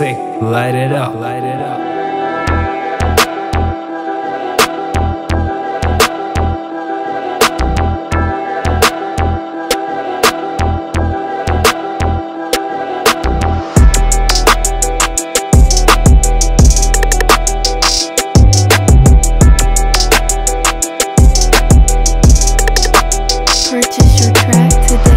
say, light it up, light it up. Purchase your track today.